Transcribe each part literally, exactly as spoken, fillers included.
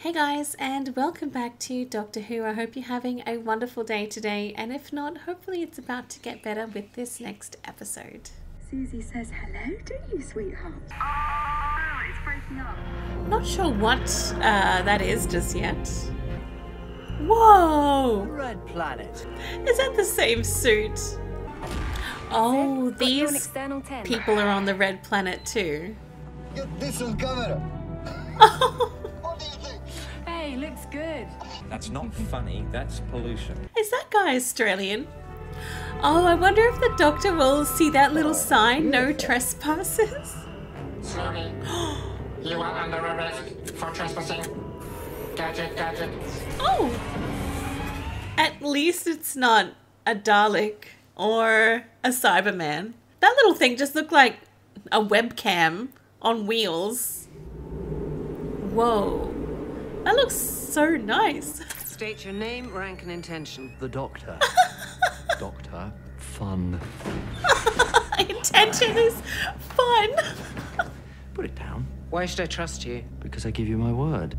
Hey guys, and welcome back to Doctor Who. I hope you're having a wonderful day today, and if not, hopefully it's about to get better with this next episode. Susie says hello, don't you, sweetheart? Ah, oh, it's breaking up. Not sure what uh, that is just yet. Whoa! Red Planet. Is that the same suit? Oh, these people are on the Red Planet too. Get this on camera. Oh. Hey, looks good. That's not funny, that's pollution. Is that guy Australian? Oh, I wonder if the doctor will see that little sign, no trespasses. Sorry. You are under arrest for trespassing. Gadget, gadget. Oh! At least it's not a Dalek or a Cyberman. That little thing just looked like a webcam on wheels. Whoa. That looks so nice. State your name, rank, and intention. The doctor. Doctor, fun. Intention is fun. Put it down. Why should I trust you? Because I give you my word.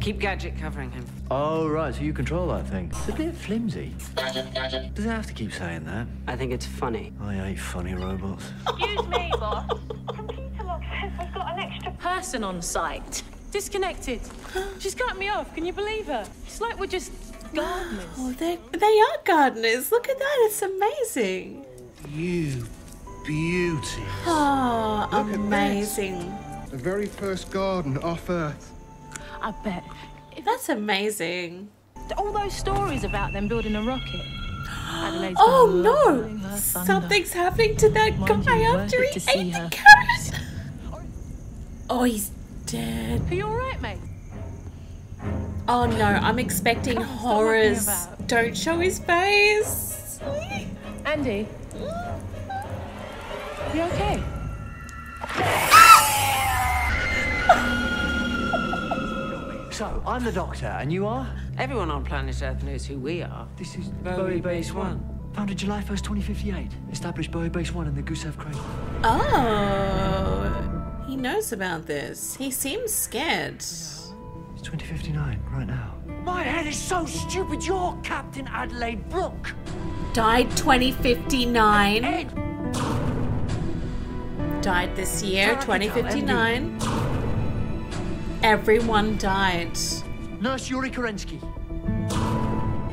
Keep Gadget covering him. Oh, right, so you control that thing. It's a bit flimsy. Gadget, gadget. Does it have to keep saying that? I think it's funny. I hate funny robots. Excuse me, boss. Computer log says we've got an extra person on site. Disconnected. She's cut me off, can you believe her? It's like we're just gardeners. Oh, they, they are gardeners. Look at that, it's amazing. You beauty. Oh, look, amazing. The very first garden off Earth. I bet. That's amazing. All those stories about them building a rocket. Adelaide's oh no! Something's happening to that Mind guy after he ate the carrot. Oh, he's dead. Are you alright, mate? Oh no, I'm expecting Come horrors. Don't show his face. Andy. You okay? So, I'm the doctor, and you are? Everyone on planet Earth knows who we are. This is Bowie Base One. Founded July first, twenty fifty-eight. Established Bowie Base One in the Gusev Crater. Oh. He knows about this. He seems scared. It's twenty fifty-nine right now. My head is so stupid. You're Captain Adelaide Brooke. Died twenty fifty-nine. Ed. Died this year, twenty fifty-nine. Everyone died. Nurse Yuri Kerensky.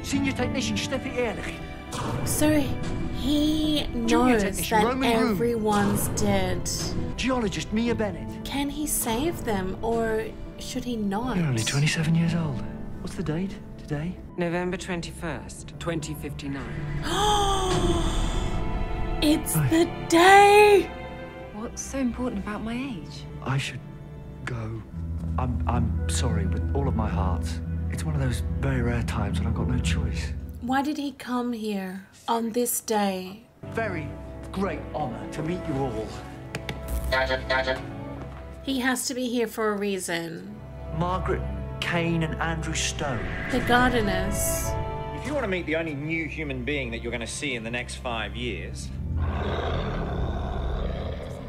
Senior Technician Steffi Ehrlich. So he knows that Roman everyone's room. dead. Geologist Mia Bennett. Can he save them, or should he not? You're only twenty-seven years old. What's the date today? November twenty-first, twenty fifty-nine. It's Hi. the day! What's so important about my age? I should go. I'm, I'm sorry with all of my heart. It's one of those very rare times when I've got no choice. Why did he come here on this day? Very great honor to meet you all. Gadget, gadget. He has to be here for a reason. Margaret Kane and Andrew Stone. The gardeners. If you want to meet the only new human being that you're going to see in the next five years...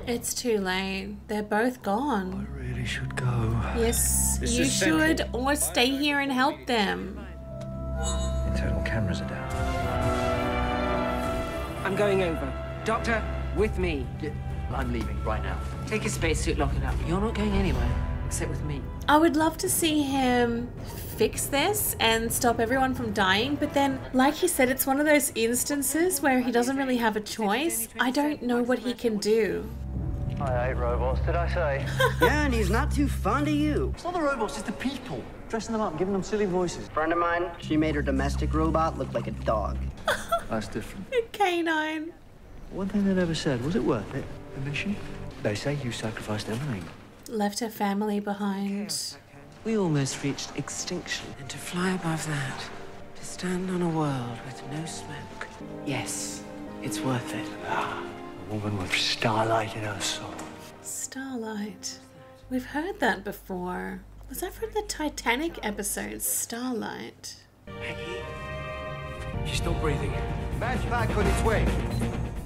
It's too late. They're both gone. I really should go. Yes, this you should, central. or stay here and help them. Internal cameras are down. I'm going over. Doctor, with me. Yeah. I'm leaving right now. Take a spacesuit, lock it up. You're not going anywhere, except with me. I would love to see him fix this and stop everyone from dying, but then, like he said, it's one of those instances where he doesn't really have a choice. I don't know what he can do. I hate robots, did I say? Yeah, and he's not too fond of you. It's not the robots, it's the people. Dressing them up, giving them silly voices. A friend of mine, she made her domestic robot look like a dog. That's different. A canine. One thing they never said, was it worth it? Mission? They say you sacrificed everything. Left her family behind. Okay, okay. We almost reached extinction. And to fly above that, to stand on a world with no smoke. Yes, it's worth it. Ah, a woman with starlight in her soul. Starlight. We've heard that before. Was that from the Titanic episode, Starlight? Peggy? She's still breathing. Man's back on its way.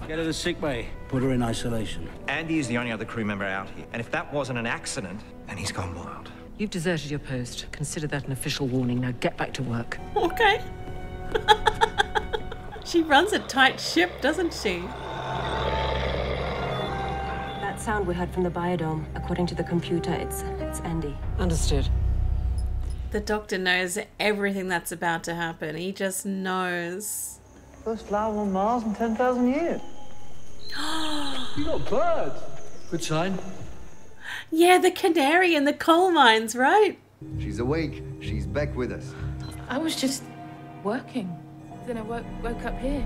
Get her to sick bay. Put her in isolation. Andy is the only other crew member out here. And if that wasn't an accident, then he's gone wild. You've deserted your post. Consider that an official warning. Now get back to work. Okay. She runs a tight ship, doesn't she? That sound we heard from the biodome, according to the computer, it's it's Andy. Understood. The Doctor knows everything that's about to happen. He just knows. First live on Mars in ten thousand years. You got birds. Good sign. Yeah, the canary in the coal mines, right? She's awake. She's back with us. I was just working. Then I woke, woke up here.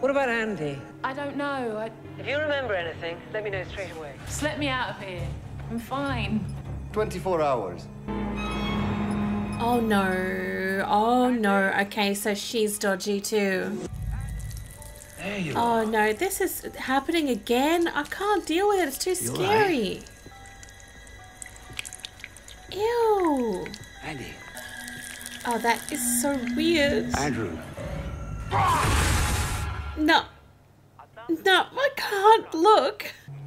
What about Andy? I don't know. I... If you remember anything, let me know straight away. Just let me out of here. I'm fine. twenty-four hours. Oh, no. Oh, no. Okay, so she's dodgy, too. There you are. Oh, no. This is happening again. I can't deal with it. It's too scary. Right. Ew. Andy. Oh, that is so weird. Andrew. No. No, I can't look.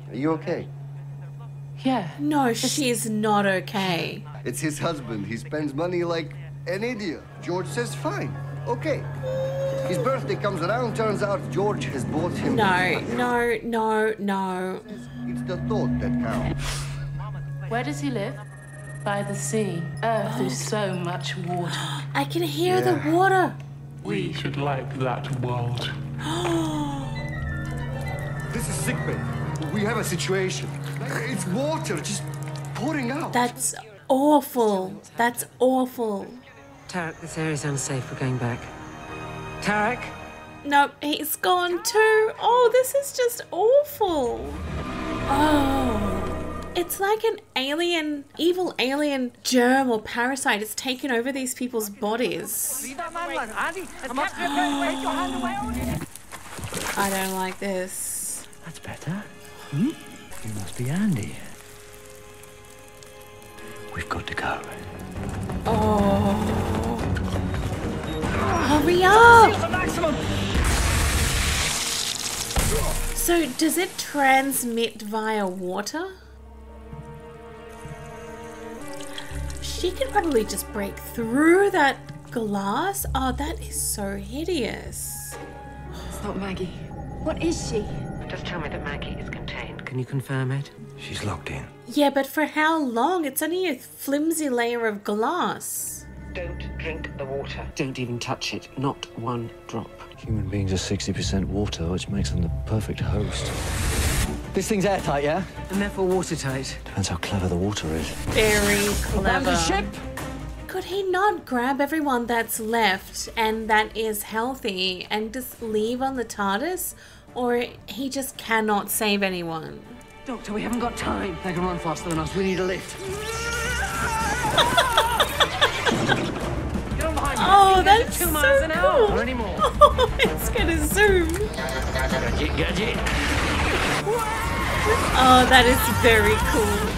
Are you okay? Yeah. No, she's not okay. It's his husband. He spends money like an idiot. George says fine. Okay. His birthday comes around. Turns out George has bought him. No, no, no, no. It's the thought that counts. Where does he live? By the sea. Earth is so much water. I can hear yeah. the water. We should like that world. This is sickbay. We have a situation. It's water just pouring out. That's awful. That's awful. Tarek, this area's unsafe. We're going back. Tarek? No, he's gone too. Oh, this is just awful. Oh. It's like an alien, evil alien germ or parasite. It's taken over these people's bodies. I don't like this. That's better. Hmm? You must be Andy. We've got to go. Oh. Hurry up! So, does it transmit via water? She could probably just break through that glass. Oh, that is so hideous. It's not Maggie. What is she? Just tell me that Maggie is contained. Can you confirm it? She's locked in. Yeah, but for how long? It's only a flimsy layer of glass. Don't drink the water. Don't even touch it. Not one drop. Human beings are sixty percent water, which makes them the perfect host. This thing's airtight, yeah? And therefore watertight. Depends how clever the water is. Very clever. The ship. Could he not grab everyone that's left and that is healthy and just leave on the TARDIS? Or he just cannot save anyone. Doctor, we haven't got time. They can run faster than us. We need a lift. Get on behind me. Oh, that's two so miles an cool. hour. Or anymore. Oh, it's gonna zoom. Gadget, gadget. Oh, that is very cool.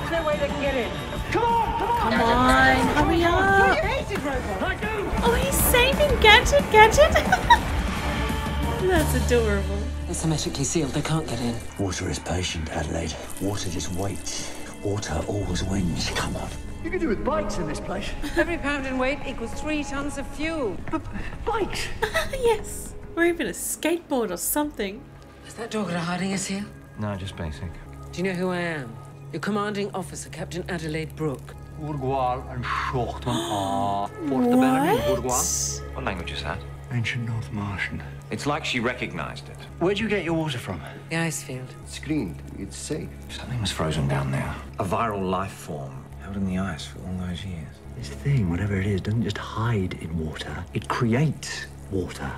There's no way they can get in. Come on, come on. Come on, hurry up. You hated Robo. I do. Oh, he's saving Gadget, Gadget. That's adorable. It's hermetically sealed. They can't get in. Water is patient, Adelaide. Water just waits. Water always wins. Come on. You can do with bikes in this place. Every pound in weight equals three tons of fuel. But bikes. Yes. Or even a skateboard or something. Is that Dorgata hiding us here? No, just basic. Do you know who I am? Your commanding officer, Captain Adelaide Brooke. Urgual and Shortman are. What? What language is that? Ancient North Martian. It's like she recognized it. Where'd you get your water from? The ice field. Screened. It's safe. Something was frozen down there. A viral life form held in the ice for all those years. This thing, whatever it is, doesn't just hide in water. It creates water.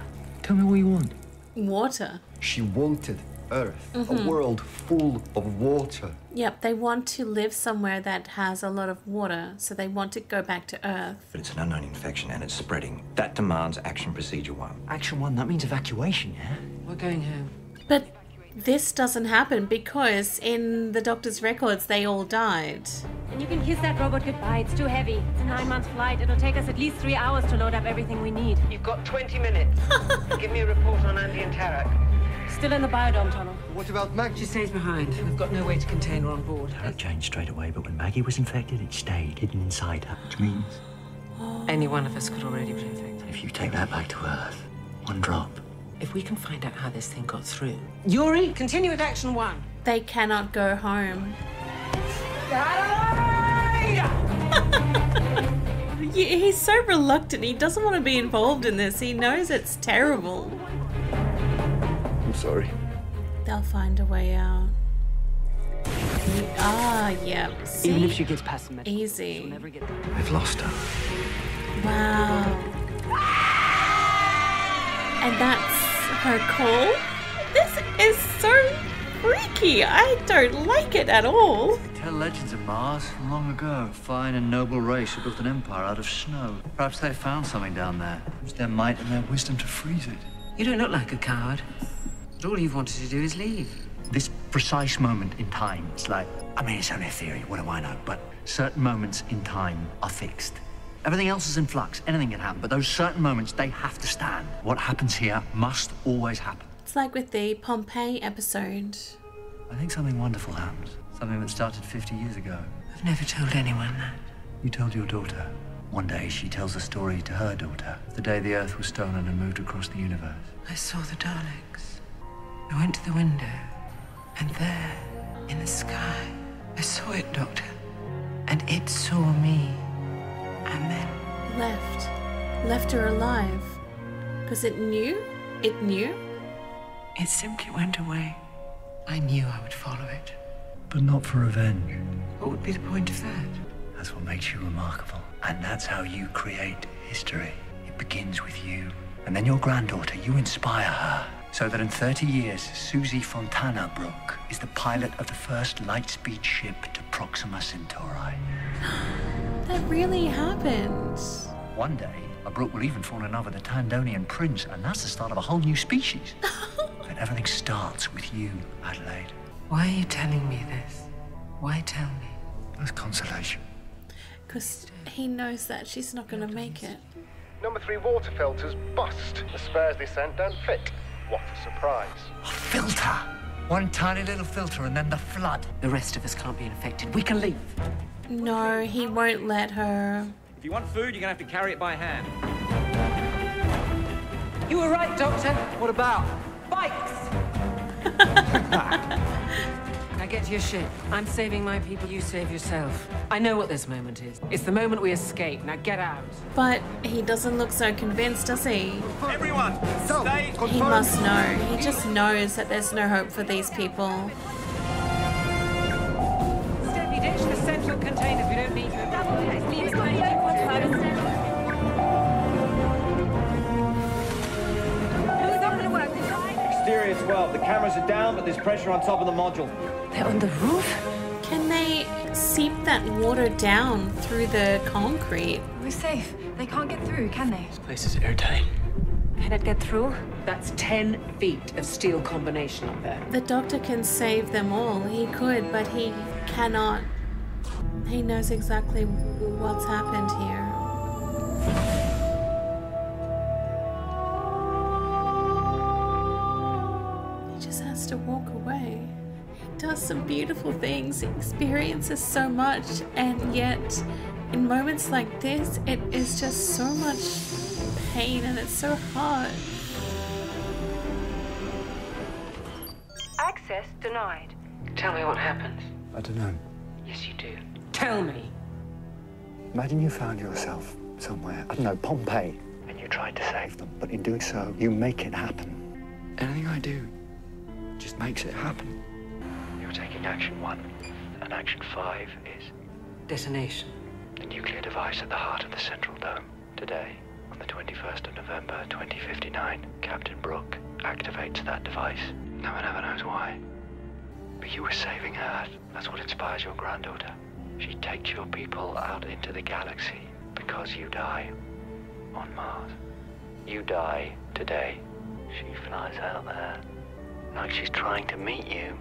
Tell me what you want. Water. She wanted Earth, mm-hmm. a world full of water. Yep, they want to live somewhere that has a lot of water, so they want to go back to Earth. But it's an unknown infection and it's spreading. That demands action procedure one. Action one, that means evacuation, yeah? We're going home. But this doesn't happen because in the Doctor's records, they all died. And you can kiss that robot goodbye. It's too heavy. It's a nine-month flight. It'll take us at least three hours to load up everything we need. You've got twenty minutes. Give me a report on Andy and Tarek. Still in the biodome tunnel. What about Maggie? She stays behind. We've got no way to contain her on board. It changed straight away, but when Maggie was infected, it stayed hidden inside her, which means... any one of us could already be infected. If you take that back to Earth, one drop. If we can find out how this thing got through... Yuri, continue with action one. They cannot go home. He's so reluctant. He doesn't want to be involved in this. He knows it's terrible. I'm sorry. They'll find a way out. Ah, yeah. See? Even if she gets past the medical, easy. She'll never get there. I've lost her. Wow. And that's her call? This is so freaky. I don't like it at all. Tell legends of Mars from long ago. A fine and noble race who built an empire out of snow. Perhaps they found something down there. It was their might and their wisdom to freeze it. You don't look like a coward. But all you've wanted to do is leave. This precise moment in time, it's like, I mean, it's only a theory, what do I know? But certain moments in time are fixed. Everything else is in flux, anything can happen, but those certain moments, they have to stand. What happens here must always happen. It's like with the Pompeii episode. I think something wonderful happens. Something that started fifty years ago. I've never told anyone that. You told your daughter. One day she tells a story to her daughter. The day the Earth was stolen and moved across the universe. I saw the Daleks. I went to the window. And there, in the sky, I saw it, Doctor. And it saw me. And then... Left. Left her alive. Because it knew? It knew? It simply went away. I knew I would follow it. But not for revenge. What would be the point of that? That's what makes you remarkable. And that's how you create history. It begins with you. And then your granddaughter, you inspire her. So that in thirty years, Susie Fontana Brook is the pilot of the first light-speed ship to Proxima Centauri. That really happened. One day, a Brook will even fall in love with a Tandonian prince, and that's the start of a whole new species. And everything starts with you, Adelaide. Why are you telling me this? Why tell me? That's consolation. Because he knows that she's not going to make it. Number three water filters bust. The spares they sent don't fit. What a surprise. A filter! One tiny little filter and then the flood. The rest of us can't be infected. We can leave. No, he won't let her. If you want food, you're going to have to carry it by hand. You were right, Doctor. What about bikes? Now get to your ship. I'm saving my people, you save yourself. I know what this moment is. It's the moment we escape. Now get out. But he doesn't look so convinced, does he? Everyone, stay. He must know. He just knows that there's no hope for these people. Steffi, ditch the central containers. We don't need them. Exterior twelve. The cameras are down, but there's pressure on top of the module. They're on the roof? Can they seep that water down through the concrete? We're safe. They can't get through, can they? This place is airtight. Can it get through? That's ten feet of steel combination up there. The Doctor can save them all. He could, but he cannot. He knows exactly what's happened here. Some beautiful things, he experiences so much, and yet in moments like this it is just so much pain and it's so hard. Access denied. Tell me what happens. I don't know. Yes you do. Tell me. Imagine you found yourself somewhere, I don't know, Pompeii, and you tried to save them, but in doing so you make it happen. Anything I do just makes it happen. Taking action one, and action five is detonation. The nuclear device at the heart of the central dome. Today, on the twenty-first of November twenty fifty-nine, Captain Brooke activates that device. No one ever knows why. But you were saving Earth. That's what inspires your granddaughter. She takes your people out into the galaxy because you die on Mars. You die today. She flies out there like she's trying to meet you.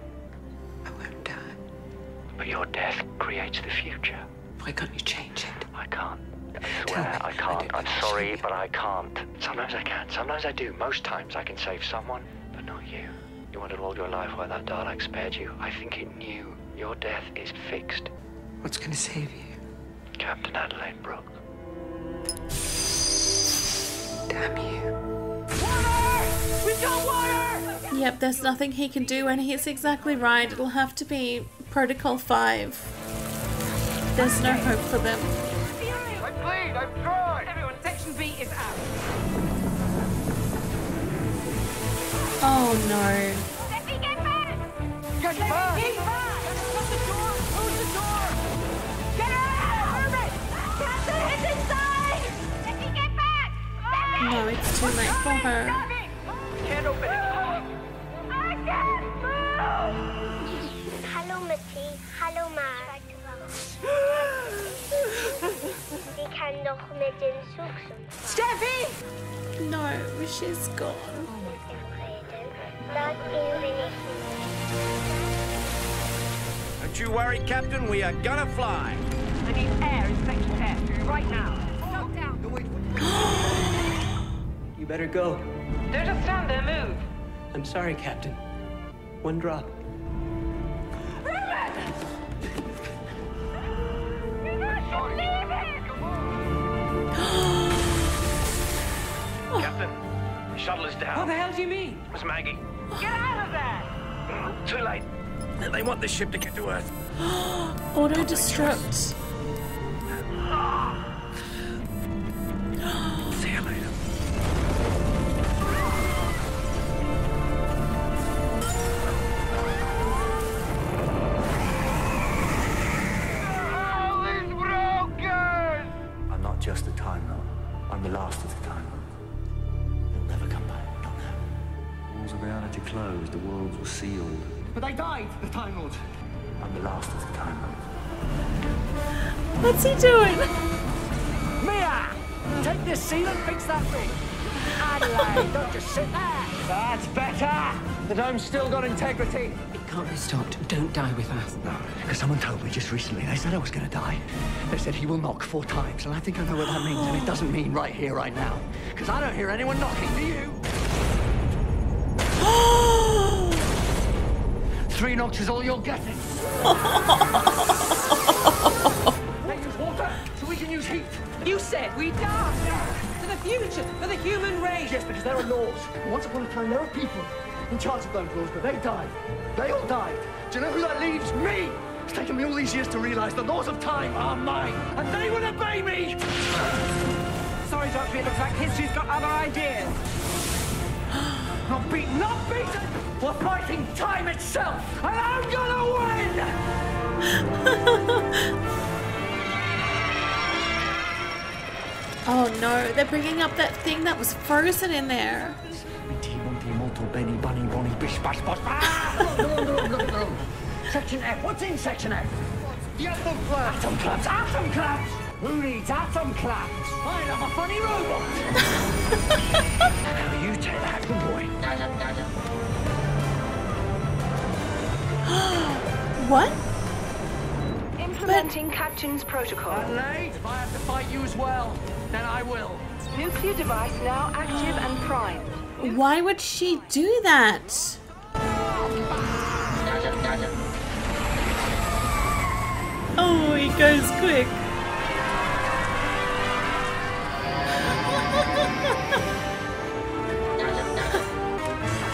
I won't die. But your death creates the future. Why can't you change it? I can't. I swear, I can't. I I'm sorry, but I can't. Sometimes I can. Sometimes I do. Most times I can save someone, but not you. You wondered all your life why that Dalek spared you. I think it knew your death is fixed. What's gonna save you? Captain Adelaide Brooke. Damn you. Water! We've got water! Yep, there's nothing he can do, and he's exactly right. It'll have to be Protocol five. There's no hope for them. I bleed! I'm dry! Everyone, Section B is out. Oh no. Steffi, get back! Get back! Get back! Shut the door! Close the door! Get out! Herbert! Captain, it's inside! Steffi, get back! Steffi! No, it's too late for her. We can't open it. I can't move! Hello, Mitty. Hello, Margaret. We can noch mit den Suchsen. Steffi! No, she's gone. Don't you worry, Captain, we are gonna fly. I need air in Section F right now. Knock down. You better go. Don't just stand there, move. I'm sorry, Captain. One drop. You're not leaving! Captain, the shuttle is down. What the hell do you mean? Miss Maggie. Get out of there! Too late. They want the ship to get to Earth. Auto-destruct. See you later. All is broken! I'm not just the Time Lord. I'm the last of the Time Lord. They'll never come back. The reality closed, the worlds were sealed. But they died, the Time Lords. I'm the last of the Time Lords. What's he doing? Mia! Take this seal and fix that thing. Adelaide, don't just sit there. That's better. The dome's still got integrity. It can't be stopped. Don't die with us. No, because someone told me just recently. They said I was going to die. They said he will knock four times, and I think I know what that means, and it doesn't mean right here, right now. Because I don't hear anyone knocking. Do you? Three knocks is all you're getting. They use water, so we can use heat. You said we die for the future, for the human race. Yes, because there are laws. Once upon a time, there were people in charge of those laws, but they died. They all died. Do you know who that leaves? Me! It's taken me all these years to realise the laws of time are mine, and they will obey me! Sorry, Doctor, it looks like history's got other ideas. Not beaten, not beaten! We're fighting time itself, and I'm gonna win! Oh no, they're bringing up that thing that was frozen in there. Section F, what's in Section F? The atom claps! Atom claps, atom claps! Who needs atom claps? I love a funny robot! Now you take that, good boy. What? Implementing but... Captain's protocol. Adelaide, if I have to fight you as well, then I will. Nuclear device now active and primed. Why would she do that? Oh, he goes quick.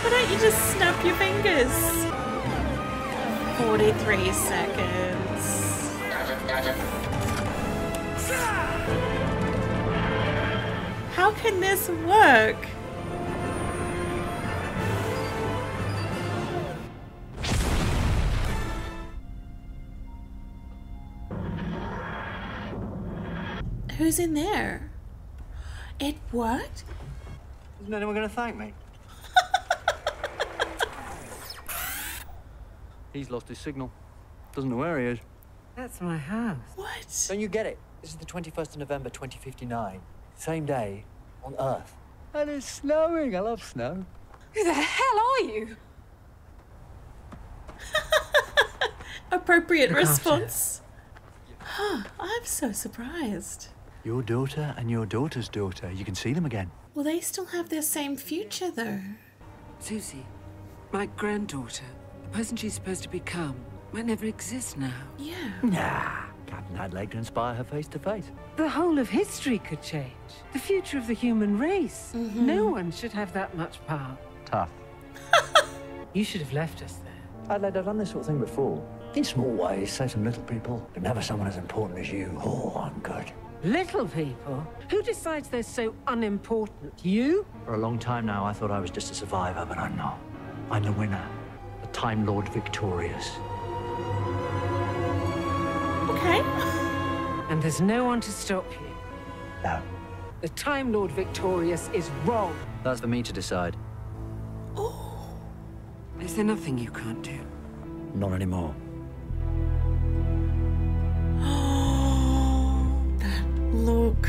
Why don't you just snap your fingers? forty-three seconds. How can this work? Who's in there? It worked? Isn't anyone gonna thank me? He's lost his signal. Doesn't know where he is. That's my house. What? Don't you get it? This is the twenty-first of November, twenty fifty-nine. Same day on Earth. And it's snowing. I love snow. Who the hell are you? Appropriate response. Huh, I'm so surprised. Your daughter and your daughter's daughter. You can see them again. Well, they still have their same future, though. Susie, My granddaughter, the person she's supposed to become, might never exist now. Yeah. Nah. Captain Adelaide can inspire her face to face. The whole of history could change. The future of the human race. Mm-hmm. No one should have that much power. Tough. You should have left us there. Adelaide, I've done this sort of thing before. In small ways, say some little people, but never someone as important as you. Oh, I'm good. Little people? Who decides they're so unimportant? You? For a long time now, I thought I was just a survivor, but I'm not. I'm the winner. The Time Lord victorious. Okay. And there's no one to stop you? No. The Time Lord victorious is wrong. That's for me to decide. Oh. Is there nothing you can't do? Not anymore. Oh, that look.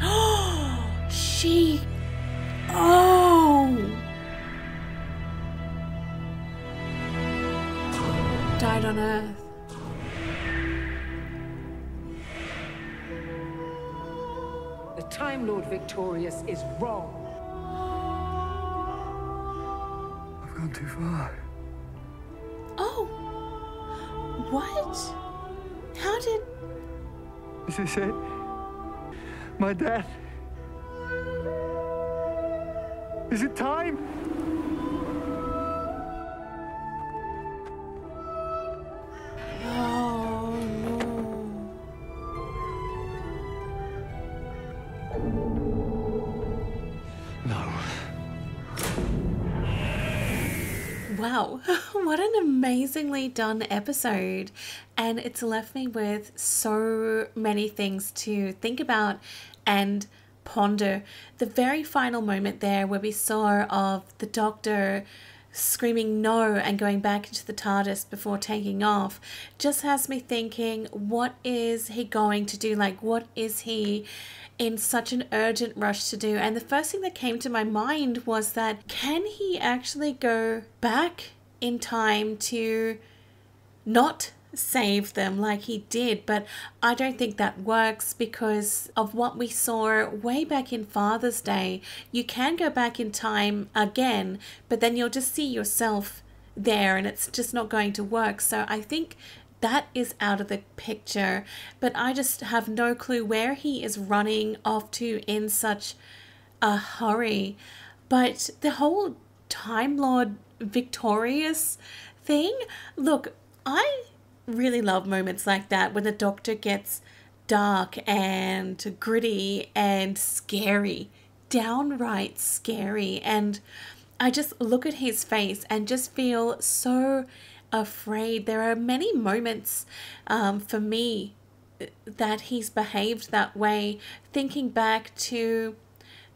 Oh, she. Oh. Died on Earth. The Time Lord victorious is wrong. I've gone too far. Oh. What? How did... Is this it? My death? Is it time? Wow, what an amazingly done episode, and it's left me with so many things to think about and ponder. The very final moment there where we saw of the Doctor screaming no and going back into the TARDIS before taking off just has me thinking, what is he going to do? Like, what is he in such an urgent rush to do? And the first thing that came to my mind was that, can he actually go back in time to not save them like he did? But I don't think that works because of what we saw way back in Father's Day. You can go back in time again, but then you'll just see yourself there and it's just not going to work. So I think that is out of the picture, but I just have no clue where he is running off to in such a hurry. But the whole Time Lord victorious thing, look, I really love moments like that when the Doctor gets dark and gritty and scary, downright scary. And I just look at his face and just feel so afraid. There are many moments um, for me that he's behaved that way. Thinking back to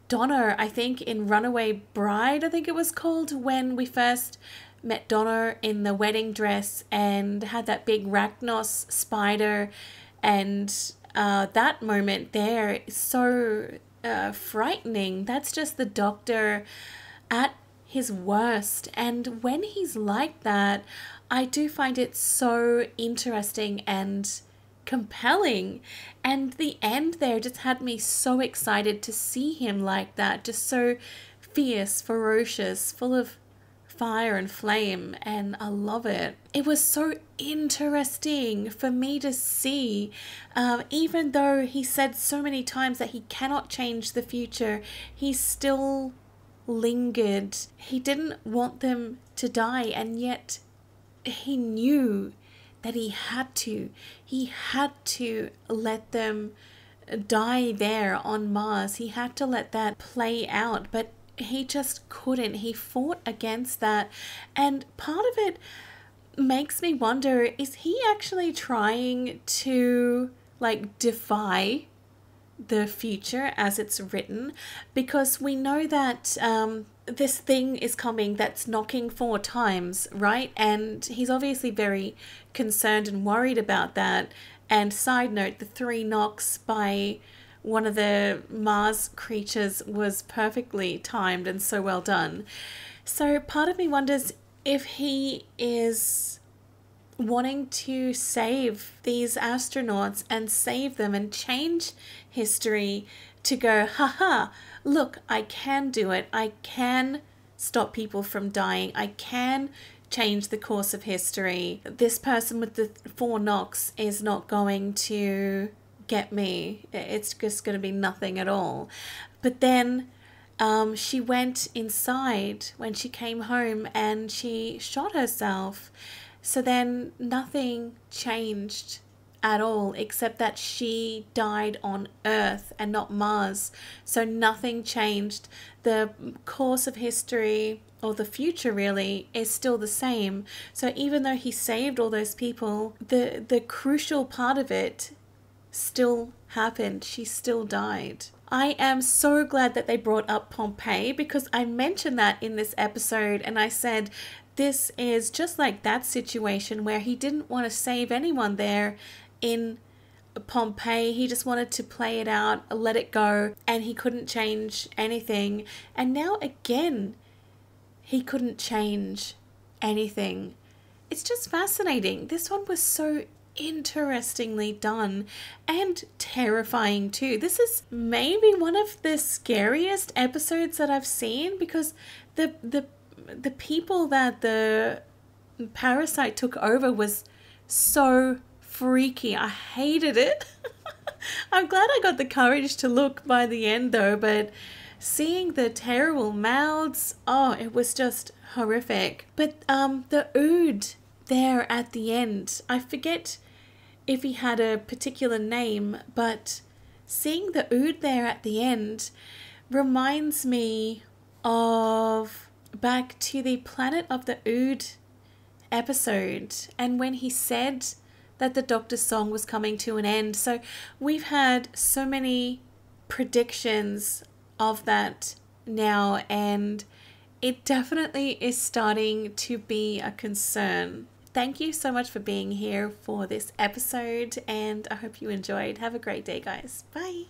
Donna, I think in Runaway Bride, I think it was called, when we first met Donna in the wedding dress and had that big Rachnos spider, and uh, that moment there is so uh, frightening. That's just the Doctor at his worst, and when he's like that, I do find it so interesting and compelling. And the end there just had me so excited to see him like that, just so fierce, ferocious, full of fire and flame, and I love it. It was so interesting for me to see, um, even though he said so many times that he cannot change the future, he still lingered. He didn't want them to die, and yet he knew that he had to. He had to let them die there on Mars. He had to let that play out, but he just couldn't. He fought against that, and part of it makes me wonder, is he actually trying to like defy the future as it's written? Because we know that um this thing is coming that's knocking four times, right? And he's obviously very concerned and worried about that. And side note, the three knocks by one of the Mars creatures was perfectly timed and so well done. So part of me wonders if he is wanting to save these astronauts and save them and change history to go, haha, look, I can do it. I can stop people from dying. I can change the course of history. This person with the four knocks is not going to get me. It's just going to be nothing at all. But then um, she went inside when she came home and she shot herself. So then nothing changed at all, except that she died on Earth and not Mars. So nothing changed. The course of history, or the future really, is still the same. So even though he saved all those people, the, the crucial part of it still happened. She still died. I am so glad that they brought up Pompeii, because I mentioned that in this episode and I said, this is just like that situation where he didn't want to save anyone there in Pompeii. He just wanted to play it out, let it go, and he couldn't change anything. And now again, he couldn't change anything. It's just fascinating. This one was so interestingly done and terrifying too. This is maybe one of the scariest episodes that I've seen, because the the the people that the parasite took over was so freaky. I hated it. I'm glad I got the courage to look by the end though, but seeing the terrible mouths, oh, it was just horrific. But um, the Ood there at the end, I forget if he had a particular name, but seeing the Ood there at the end reminds me of back to the Planet of the Ood episode, and when he said that the Doctor's song was coming to an end. So we've had so many predictions of that now, and it definitely is starting to be a concern. Thank you so much for being here for this episode, and I hope you enjoyed. Have a great day, guys. Bye.